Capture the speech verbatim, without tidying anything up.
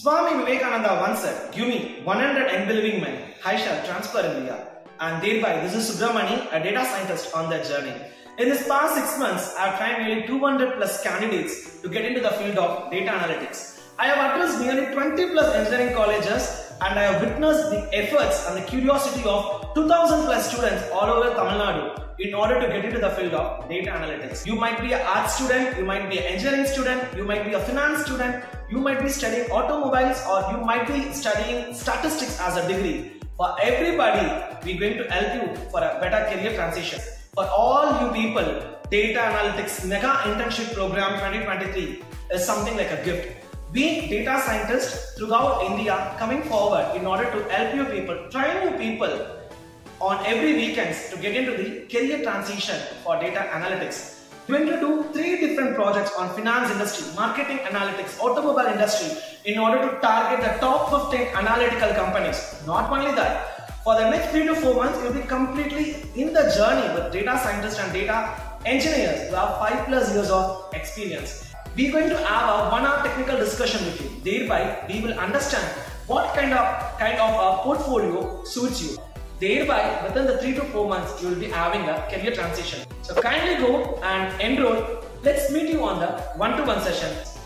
Swami Vivekananda once said, "Give me one hundred unbelieving men, I shall transfer India." And thereby, this is Subramani, a data scientist on that journey. In this past six months, I have tried nearly two hundred plus candidates to get into the field of data analytics. I have addressed nearly twenty plus engineering colleges, and I have witnessed the efforts and the curiosity of two thousand plus students all over Tamil Nadu in order to get into the field of data analytics. You might be an art student, you might be an engineering student, you might be a finance student, you might be studying automobiles, or you might be studying statistics as a degree. For everybody, we're going to help you for a better career transition. For all you people, Data Analytics Mega Internship Program twenty twenty-three is something like a gift. We data scientists throughout India coming forward in order to help you people, train you people on every weekends to get into the career transition for data analytics. We're going to do three different projects on finance industry, marketing analytics, automobile industry in order to target the top fifteen analytical companies. Not only that, for the next three to four months, you'll be completely in the journey with data scientists and data engineers who have five plus years of experience. We're going to have a one-hour technical discussion with you. Thereby, we will understand what kind of kind of a portfolio suits you. Thereby, within the three to four months, you will be having a career transition. So kindly go and enroll. Let's meet you on the one-to-one session.